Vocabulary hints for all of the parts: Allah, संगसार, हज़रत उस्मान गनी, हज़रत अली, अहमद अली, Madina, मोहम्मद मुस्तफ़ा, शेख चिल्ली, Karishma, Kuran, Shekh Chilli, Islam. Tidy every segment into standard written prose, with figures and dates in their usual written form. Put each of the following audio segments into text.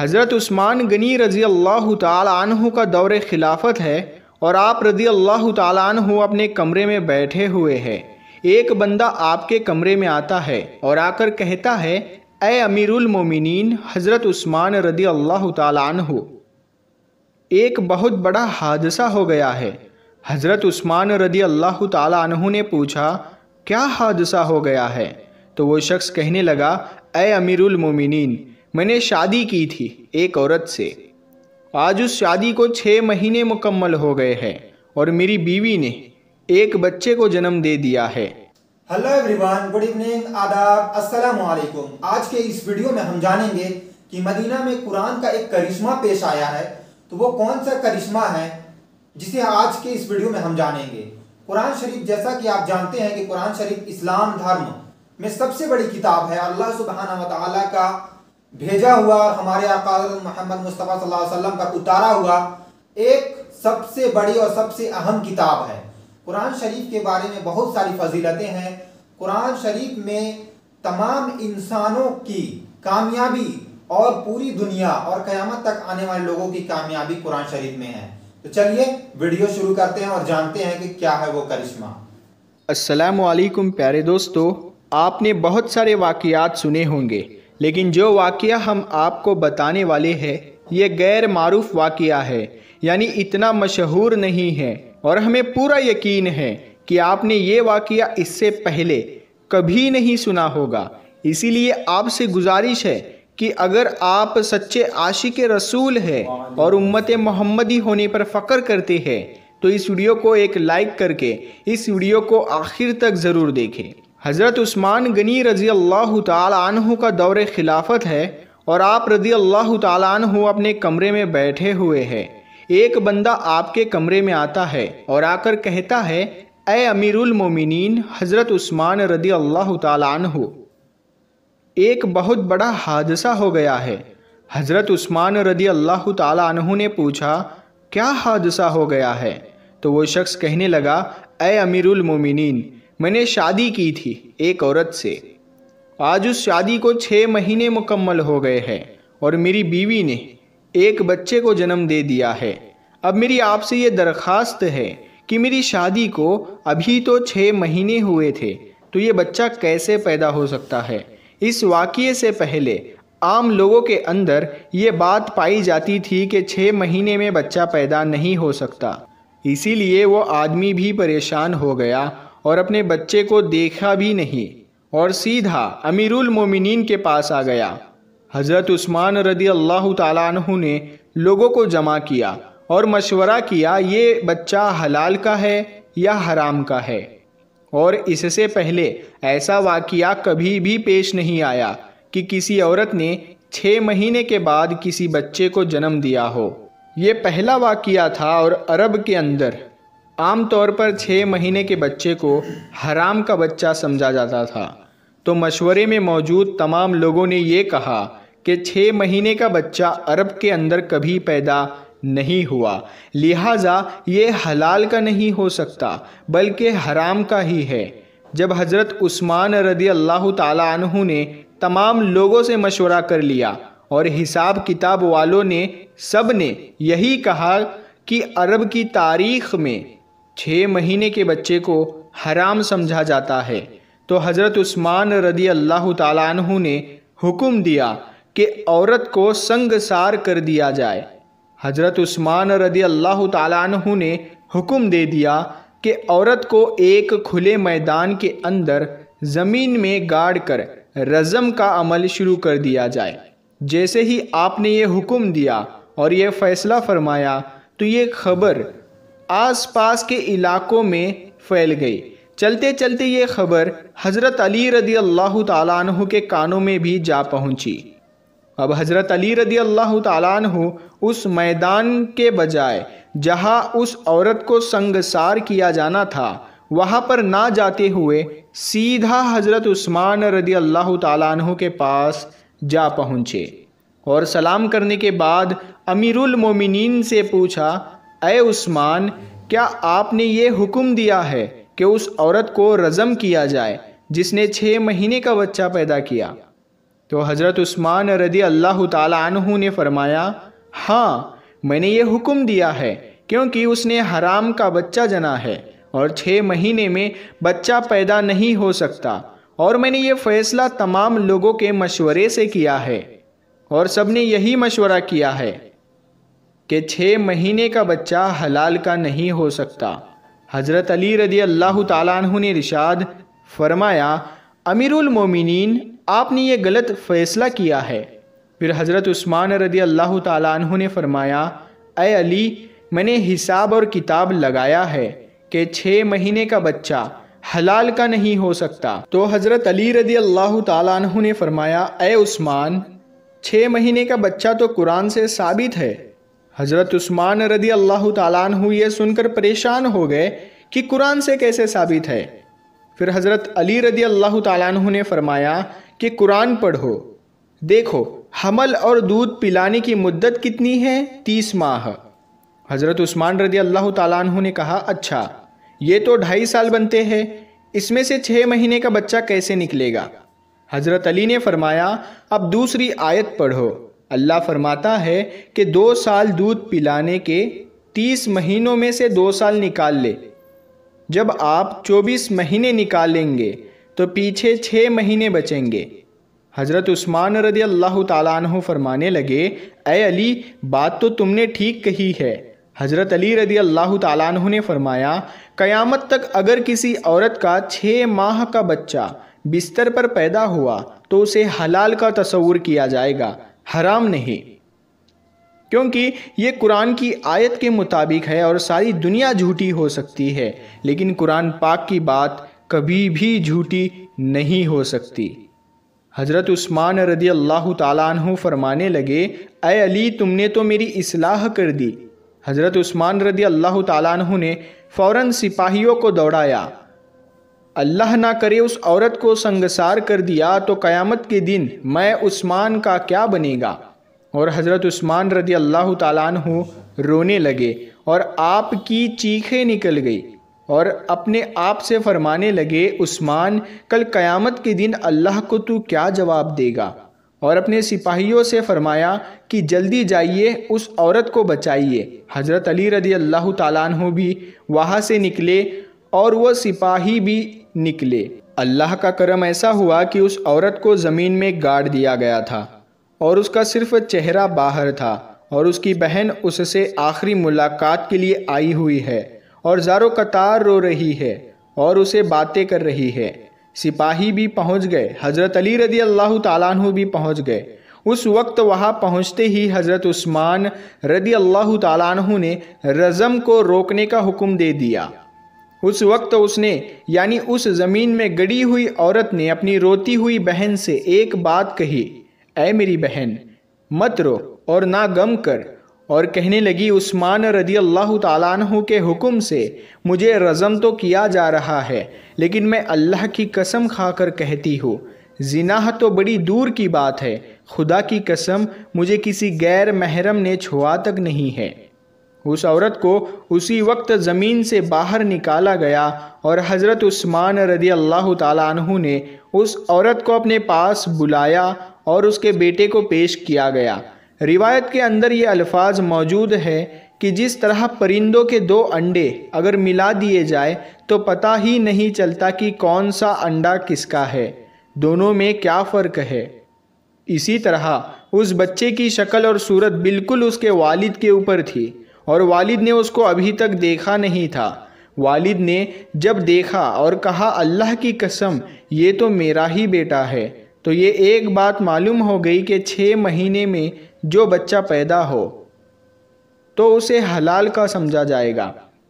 हज़रत उस्मान गनी रज़ी अल्लाह ताला अन्हु का दौर खिलाफत है और आप रज़ी अल्लाह ताला अन्हु अपने कमरे में बैठे हुए हैं। एक बंदा आपके कमरे में आता है और आकर कहता है, ए अमीरुल मोमिनीन हज़रत उस्मान रज़ी अल्लाह ताला अन्हु, एक बहुत बड़ा हादसा हो गया है। हज़रत उस्मान रज़ी अल्लाह ताला अन्हु ने पूछा, क्या हादसा हो गया है? तो वो शख्स कहने लगा, ए अमीरुल मोमिनीन, मैंने शादी की थी एक औरत से, आज उस शादी को 6 महीने मुकम्मल हो गए हैं और मेरी बीवी ने एक बच्चे को जन्म दे दिया है। हेलो एवरीवन, गुड इवनिंग, आदाब, अस्सलाम वालेकुम। आज के इस वीडियो में हम जानेंगे कि मदीना में कुरान का एक करिश्मा पेश आया है, तो वो कौन सा करिश्मा है जिसे आज के इस वीडियो में हम जानेंगे। कुरान शरीफ, जैसा कि आप जानते हैं कि कुरान शरीफ इस्लाम धर्म में सबसे बड़ी किताब है, अल्लाह सुब्हानहु व तआला का भेजा हुआ और हमारे आका मोहम्मद मुस्तफ़ा सल्लल्लाहु अलैहि वसल्लम का उतारा हुआ एक सबसे बड़ी और सबसे अहम किताब है। कुरान शरीफ के बारे में बहुत सारी फजीलतें हैं। कुरान शरीफ में तमाम इंसानों की कामयाबी और पूरी दुनिया और क़यामत तक आने वाले लोगों की कामयाबी कुरान शरीफ में है। तो चलिए वीडियो शुरू करते हैं और जानते हैं कि क्या है वो करिश्मा। अस्सलाम वालेकुम प्यारे दोस्तों, आपने बहुत सारे वाक़ियात सुने होंगे, लेकिन जो वाक़िया हम आपको बताने वाले हैं ये गैर मारूफ वाक़िया है, यानी इतना मशहूर नहीं है। और हमें पूरा यकीन है कि आपने ये वाक़िया इससे पहले कभी नहीं सुना होगा। इसीलिए आपसे गुजारिश है कि अगर आप सच्चे आशिक रसूल हैं और उम्मत मोहम्मदी होने पर फ़ख्र करते हैं तो इस वीडियो को एक लाइक करके इस वीडियो को आखिर तक ज़रूर देखें। हज़रत उस्मान गनी रज़ी अल्लाह ताला अन्हु का दौर खिलाफत है और आप रज़ी अल्लाह ताला अन्हु अपने कमरे में बैठे हुए हैं। एक बंदा आपके कमरे में आता है और आकर कहता है, ए अमीरुल मोमिनीन हज़रत उस्मान रज़ी अल्लाह ताला अन्हु, एक बहुत बड़ा हादसा हो गया है। हज़रत उस्मान रज़ी अल्लाह ताला अन्हु ने पूछा, क्या हादसा हो गया है? तो वो शख्स कहने लगा, ए अमीरुल मोमिनीन, मैंने शादी की थी एक औरत से, आज उस शादी को 6 महीने मुकम्मल हो गए हैं और मेरी बीवी ने एक बच्चे को जन्म दे दिया है। अब मेरी आपसे ये दरख्वास्त है कि मेरी शादी को अभी तो 6 महीने हुए थे, तो ये बच्चा कैसे पैदा हो सकता है? इस वाक़ये से पहले आम लोगों के अंदर ये बात पाई जाती थी कि 6 महीने में बच्चा पैदा नहीं हो सकता। इसीलिए वो आदमी भी परेशान हो गया और अपने बच्चे को देखा भी नहीं और सीधा अमीरुल मोमिनीन के पास आ गया। हज़रत उस्मान रज़ी अल्लाह ताला अन्हु ने लोगों को जमा किया और मशवरा किया, ये बच्चा हलाल का है या हराम का है। और इससे पहले ऐसा वाक़िया कभी भी पेश नहीं आया कि किसी औरत ने 6 महीने के बाद किसी बच्चे को जन्म दिया हो। ये पहला वाक़िया था और अरब के अंदर आम तौर पर 6 महीने के बच्चे को हराम का बच्चा समझा जाता था। तो मशवरे में मौजूद तमाम लोगों ने ये कहा कि 6 महीने का बच्चा अरब के अंदर कभी पैदा नहीं हुआ, लिहाजा ये हलाल का नहीं हो सकता बल्कि हराम का ही है। जब हज़रत उस्मान रज़ी अल्लाह ताला अन्हु ने तमाम लोगों से मशवरा कर लिया और हिसाब किताब वालों ने सब ने यही कहा कि अरब की तारीख़ में 6 महीने के बच्चे को हराम समझा जाता है, तो हज़रत उस्मान रज़ी अल्लाह ताला अन्हु ने हुक्म दिया कि औरत को संगसार कर दिया जाए। हज़रत उस्मान रज़ी अल्लाह ताला अन्हु ने हुक्म दे दिया कि औरत को एक खुले मैदान के अंदर ज़मीन में गाड़ कर रज़म का अमल शुरू कर दिया जाए। जैसे ही आपने ये हुक्म दिया और ये फ़ैसला फरमाया तो ये खबर आसपास के इलाकों में फैल गई। चलते चलते ये खबर हज़रत अली रज़ी अल्लाह ताला अन्हु के कानों में भी जा पहुंची। अब हज़रत अली रज़ी अल्लाह ताला अन्हु उस मैदान के बजाय जहां उस औरत को संगसार किया जाना था वहां पर ना जाते हुए सीधा हज़रत उस्मान रज़ी अल्लाह ताला अन्हु के पास जा पहुंचे और सलाम करने के बाद अमीरुल मोमिनीन से पूछा, ए उस्मान, क्या आपने ये हुक्म दिया है कि उस औरत को रज़म किया जाए जिसने 6 महीने का बच्चा पैदा किया? तो हज़रत उस्मान रज़ी अल्लाह ताला अन्हु ने फरमाया, हाँ मैंने ये हुक्म दिया है क्योंकि उसने हराम का बच्चा जना है और 6 महीने में बच्चा पैदा नहीं हो सकता, और मैंने ये फ़ैसला तमाम लोगों के मशवरे से किया है और सबने यही मशवरा किया है कि 6 महीने का बच्चा हलाल का नहीं हो सकता। हज़रत अली रज़ी अल्लाह ताला अन्हु ने इरशाद फरमाया, अमीरुल मोमिनीन आपने ये गलत फ़ैसला किया है। फिर हज़रत उस्मान रज़ी अल्लाह ताला अन्हु ने फरमाया, ए अली मैंने हिसाब और किताब लगाया है कि 6 महीने का बच्चा हलाल का नहीं हो सकता। तो हज़रत अली रज़ी अल्लाह ताला अन्हु ने फरमाया, ए उस्मान 6 महीने का बच्चा तो कुरान से साबित है। हज़रत उस्मान रज़ी अल्लाह ताला अन्हु ये सुनकर परेशान हो गए कि कुरान से कैसे साबित है। फिर हज़रत अली रज़ी अल्लाह ताला अन्हु ने फरमाया कि कुरान पढ़ो, देखो हमल और दूध पिलाने की मुद्दत कितनी है, 30 माह। हज़रत उस्मान रज़ी अल्लाह ताला अन्हु ने कहा, अच्छा ये तो 2.5 साल बनते हैं, इसमें से 6 महीने का बच्चा कैसे निकलेगा। हज़रत अली ने फरमाया, अब दूसरी आयत पढ़ो, अल्लाह फरमाता है कि 2 साल दूध पिलाने के 30 महीनों में से 2 साल निकाल ले, जब आप 24 महीने निकालेंगे तो पीछे 6 महीने बचेंगे। हज़रत उस्मान रज़ी अल्लाह ताला अन्हु फरमाने लगे, ए अली बात तो तुमने ठीक कही है। हज़रत अली रज़ी अल्लाह ताला अन्हु ने फरमाया, क़यामत तक अगर किसी औरत का 6 माह का बच्चा बिस्तर पर पैदा हुआ तो उसे हलाल का तस्वुर किया जाएगा, हराम नहीं, क्योंकि ये कुरान की आयत के मुताबिक है और सारी दुनिया झूठी हो सकती है लेकिन कुरान पाक की बात कभी भी झूठी नहीं हो सकती। हज़रत उस्मान रज़ी अल्लाह ताला अन्हु फरमाने लगे, ए अली तुमने तो मेरी इसलाह कर दी। हज़रत उस्मान रज़ी अल्लाह ताला अन्हु ने फ़ौरन सिपाहियों को दौड़ाया, अल्लाह ना करे उस औरत को संगसार कर दिया तो क़यामत के दिन मैं उस्मान का क्या बनेगा। और हज़रत उस्मान रज़ी अल्लाह ताला अन्हु रोने लगे और आपकी चीखें निकल गई और अपने आप से फरमाने लगे, उस्मान कल क़यामत के दिन अल्लाह को तू क्या जवाब देगा। और अपने सिपाहियों से फरमाया कि जल्दी जाइए उस औरत को बचाइए। हज़रत अली रज़ी अल्लाह ताला अन्हु भी वहाँ से निकले और वह सिपाही भी निकले। अल्लाह का करम ऐसा हुआ कि उस औरत को ज़मीन में गाड़ दिया गया था और उसका सिर्फ चेहरा बाहर था और उसकी बहन उससे आखिरी मुलाकात के लिए आई हुई है और ज़ारो कतार रो रही है और उसे बातें कर रही है। सिपाही भी पहुंच गए, हज़रत अली रज़ी अल्लाह ताला अन्हु भी पहुंच गए। उस वक्त वहां पहुंचते ही हज़रत उस्मान रज़ी अल्लाह ताला अन्हु ने रज़म को रोकने का हुक्म दे दिया। उस वक्त उसने यानी उस ज़मीन में गड़ी हुई औरत ने अपनी रोती हुई बहन से एक बात कही, ऐ मेरी बहन मत रो और ना गम कर, और कहने लगी उस्मान रज़ी अल्लाह ताला अन्हु के हुक्म से मुझे रज़म तो किया जा रहा है लेकिन मैं अल्लाह की कसम खाकर कहती हूँ जिनाह तो बड़ी दूर की बात है, खुदा की कसम मुझे किसी गैर महरम ने छुआ तक नहीं है। उस औरत को उसी वक्त ज़मीन से बाहर निकाला गया और हज़रत उस्मान रज़ी अल्लाह ताला अन्हु ने उस औरत को अपने पास बुलाया और उसके बेटे को पेश किया गया। रिवायत के अंदर ये अल्फाज मौजूद है कि जिस तरह परिंदों के 2 अंडे अगर मिला दिए जाए तो पता ही नहीं चलता कि कौन सा अंडा किसका है, दोनों में क्या फ़र्क है। इसी तरह उस बच्चे की शक्ल और सूरत बिल्कुल उसके वालिद के ऊपर थी और वालिद ने उसको अभी तक देखा नहीं था। वालिद ने जब देखा और कहा अल्लाह की कसम ये तो मेरा ही बेटा है, तो ये एक बात मालूम हो गई कि 6 महीने में जो बच्चा पैदा हो तो उसे हलाल का समझा जाएगा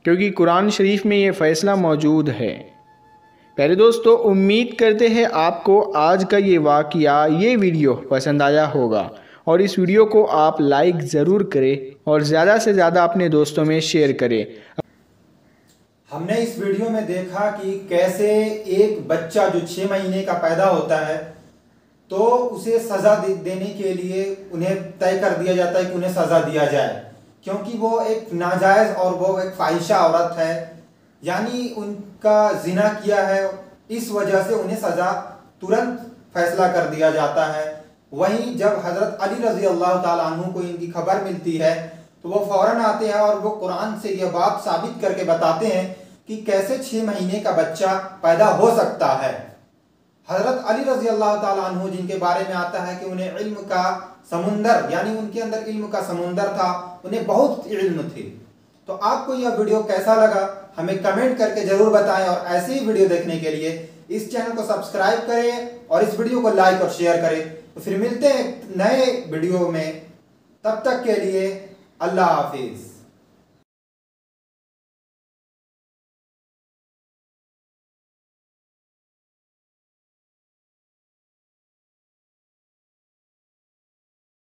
क्योंकि कुरान शरीफ में ये फ़ैसला मौजूद है। प्यारे दोस्तों, उम्मीद करते हैं आपको आज का ये वाक़या, ये वीडियो पसंद आया होगा और इस वीडियो को आप लाइक ज़रूर करें और ज़्यादा से ज़्यादा अपने दोस्तों में शेयर करें। हमने इस वीडियो में देखा कि कैसे एक बच्चा जो 6 महीने का पैदा होता है तो उसे सज़ा देने के लिए उन्हें तय कर दिया जाता है कि उन्हें सज़ा दिया जाए क्योंकि वो एक नाजायज़ और वो एक फाहिशा औरत है, यानी उनका जिना किया है, इस वजह से उन्हें सज़ा तुरंत फैसला कर दिया जाता है। वहीं जब हज़रत अली रजी अल्लाह ताला अन्हु को इनकी खबर मिलती है तो वो फौरन आते हैं और वो कुरान से यह बात साबित करके बताते हैं कि कैसे 6 महीने का बच्चा पैदा हो सकता है। हज़रत अली रजी अल्लाह ताला अन्हु जिनके बारे में आता है कि उन्हें इल्म का समुंदर, यानी उनके अंदर इल्म का समुंदर था, उन्हें बहुत इल्म थी। तो आपको यह वीडियो कैसा लगा हमें कमेंट करके ज़रूर बताएं और ऐसे ही वीडियो देखने के लिए इस चैनल को सब्सक्राइब करें और इस वीडियो को लाइक और शेयर करें। तो फिर मिलते हैं नए वीडियो में, तब तक के लिए अल्लाह हाफिज़।